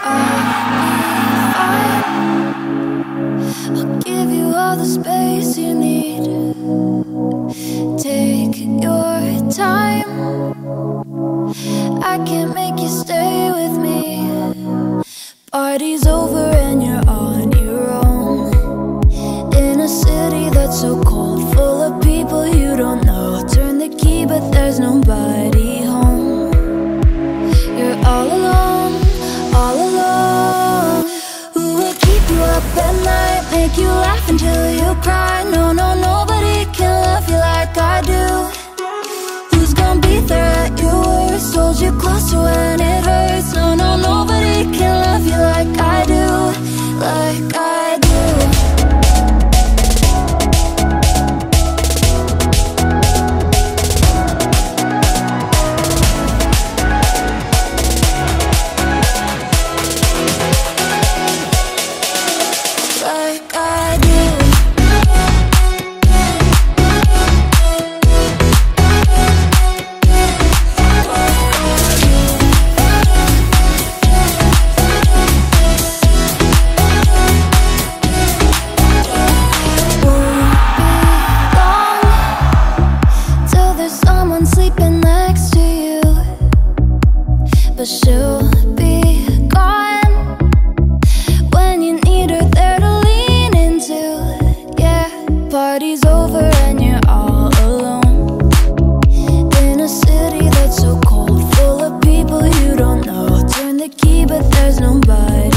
I'll give you all the space you need. Take your time. I can't make you stay with me. Party's over and you're on your own, in a city that's so cold, full of people you don't know. Turn the key but there's nobody home. You're all alone, all alone. Who will keep you up at night, make you laugh until you cry? No, no, nobody can love you like I do. Who's gonna be there at your worst, hold you close to when it hurts? No, no, nobody can love you like I do, like I do. But there's nobody.